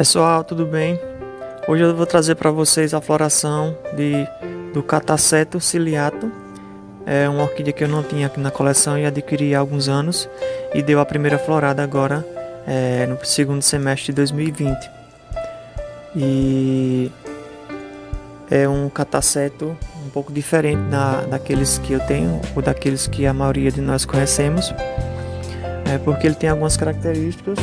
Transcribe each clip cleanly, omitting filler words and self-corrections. Pessoal, tudo bem? Hoje eu vou trazer para vocês a floração do Catasetum ciliatum. É uma orquídea que eu não tinha aqui na coleção e adquiri há alguns anos e deu a primeira florada agora no segundo semestre de 2020. E é um catasetum um pouco diferente daqueles que eu tenho ou daqueles que a maioria de nós conhecemos, porque ele tem algumas características.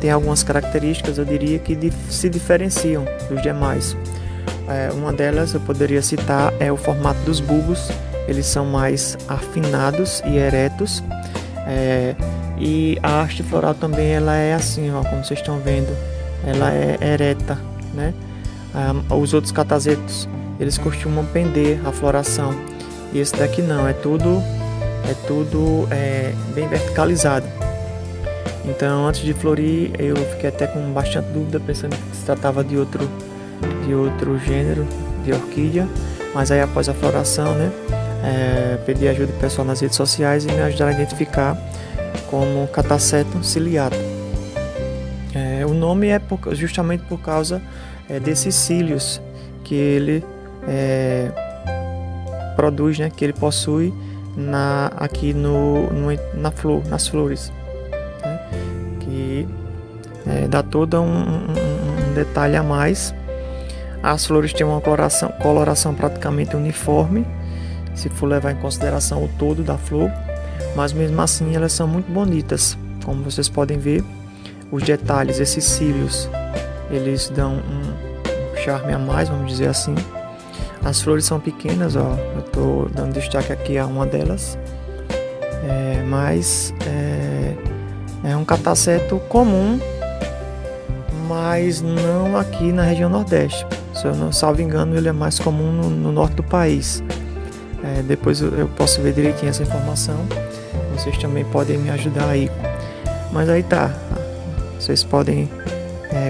Tem algumas características, eu diria, que se diferenciam dos demais. Uma delas eu poderia citar é o formato dos bulbos. Eles são mais afinados e eretos. E a haste floral também ela é assim, ó, como vocês estão vendo. Ela é ereta, né? Os outros catasetos, eles costumam pender a floração. E esse daqui não, é tudo bem verticalizado. Então, antes de florir, eu fiquei até com bastante dúvida, pensando que se tratava de outro gênero de orquídea. Mas aí, após a floração, né, pedi ajuda do pessoal nas redes sociais e me ajudaram a identificar como Catasetum ciliatum. O nome é justamente por causa desses cílios que ele produz, né, que ele possui nas flores. Dá todo um detalhe a mais. As flores têm uma coloração praticamente uniforme, se for levar em consideração o todo da flor, mas mesmo assim elas são muito bonitas. Como vocês podem ver, os detalhes, esses cílios, eles dão um charme a mais, vamos dizer assim. As flores são pequenas, ó, eu estou dando destaque aqui a uma delas, mas é um catasetum comum, mas não aqui na região nordeste. Se eu não salvo engano, ele é mais comum no norte do país. Depois eu posso ver direitinho essa informação, vocês também podem me ajudar aí. Mas aí tá, vocês podem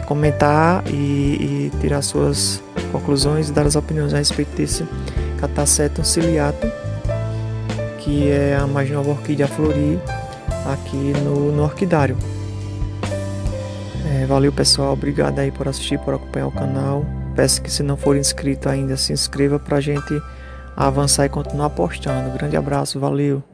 comentar e tirar suas conclusões e dar as opiniões a respeito desse Catasetum ciliatum, que é a mais nova orquídea a florir aqui no orquidário. Valeu, pessoal, obrigado aí por assistir, por acompanhar o canal. Peço que, se não for inscrito ainda, se inscreva para a gente avançar e continuar postando. Grande abraço, valeu!